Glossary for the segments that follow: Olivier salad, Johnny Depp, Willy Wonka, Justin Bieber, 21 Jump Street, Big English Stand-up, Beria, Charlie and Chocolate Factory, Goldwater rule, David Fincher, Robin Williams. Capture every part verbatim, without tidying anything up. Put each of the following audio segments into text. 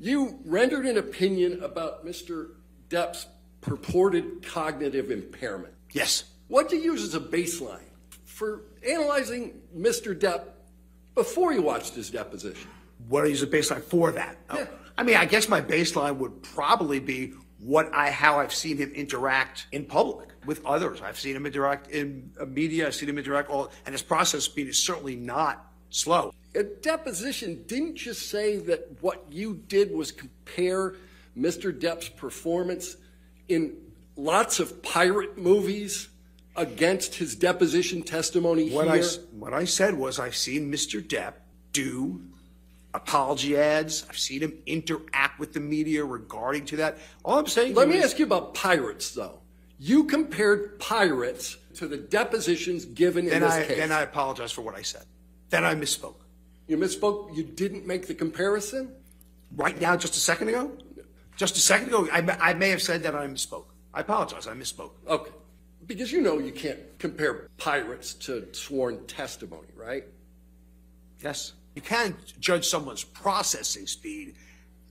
You rendered an opinion about Mister Depp's purported cognitive impairment. Yes. What do you use as a baseline for analyzing Mister Depp before you watched his deposition? What do I use a baseline for that? Yeah. I mean, I guess my baseline would probably be what I, how I've seen him interact in public with others. I've seen him interact in media. I've seen him interact all, and his process speed is certainly not slow. A deposition didn't just say that what you did was compare Mister Depp's performance in lots of pirate movies against his deposition testimony here? What I, what I said was I've seen Mister Depp do apology ads. I've seen him interact with the media regarding to that. All I'm saying is... Let me ask you about pirates, though. You compared pirates to the depositions given in this case. Then I apologize for what I said. Then I misspoke. You misspoke? You didn't make the comparison? Right now, just a second ago? Just a second ago, I, I may have said that I misspoke. I apologize. I misspoke. Okay. Because you know you can't compare pirates to sworn testimony, right? Yes. You can judge someone's processing speed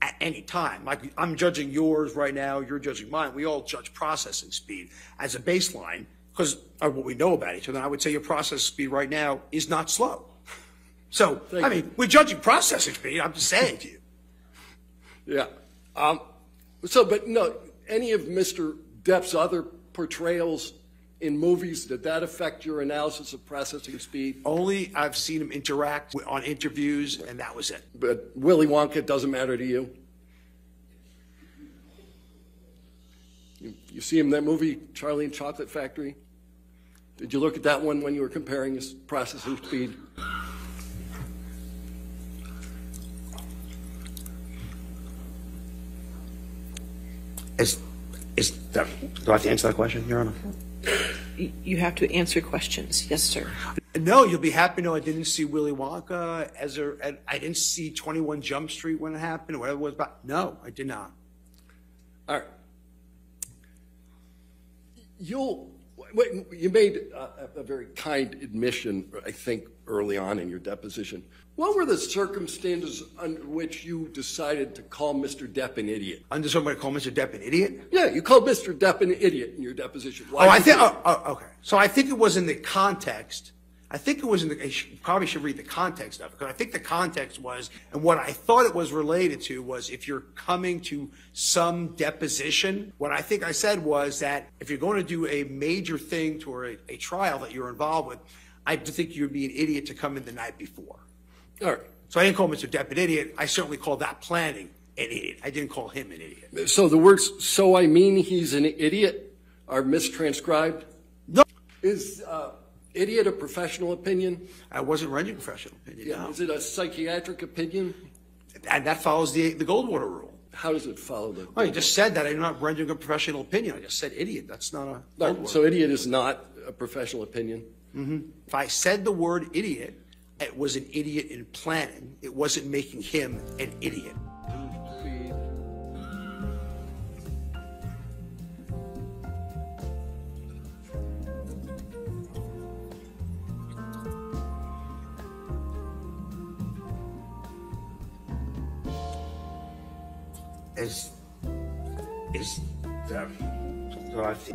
at any time. Like I'm judging yours right now, you're judging mine. We all judge processing speed as a baseline because of what we know about each other. I would say your processing speed right now is not slow. So, Thank I mean, you. We're judging processing speed, I'm just saying to you. Yeah. Um, so, but no, any of Mister Depp's other portrayals in movies, did that affect your analysis of processing speed? Only I've seen him interact on interviews, and that was it. But Willy Wonka doesn't matter to you? You, you see him in that movie, Charlie and Chocolate Factory? Did you look at that one when you were comparing his processing speed? Is, is that, do I have to answer that question, Your Honor? You have to answer questions. Yes, sir. No, you'll be happy to know I didn't see Willy Wonka. As a, I didn't see twenty-one Jump Street when it happened or whatever it was about. No, I did not. All right. You'll, you made a, a very kind admission, I think, early on in your deposition. What were the circumstances under which you decided to call Mister Depp an idiot? Under somebody to call Mister Depp an idiot? Yeah, you called Mister Depp an idiot in your deposition. Why oh, I think. Oh, oh, okay. So I think it was in the context. I think it was in the. You probably should read the context of it, because I think the context was, and what I thought it was related to was, if you're coming to some deposition, what I think I said was that if you're going to do a major thing to or a, a trial that you're involved with, I think you'd be an idiot to come in the night before. All right. So I didn't call Mister Depp an idiot. I certainly called that planning an idiot. I didn't call him an idiot. So the words, so I mean he's an idiot, are mistranscribed? No. Is uh, idiot a professional opinion? I wasn't rendering a professional opinion. Yeah. No. Is it a psychiatric opinion? And that follows the, the Goldwater rule. How does it follow the... Well, you just said that I'm not rendering a professional opinion. I just said idiot. That's not a... Right. So idiot is not a professional opinion? Mm-hmm. If I said the word idiot, it was an idiot in planning. It wasn't making him an idiot. Is, is that, so I think.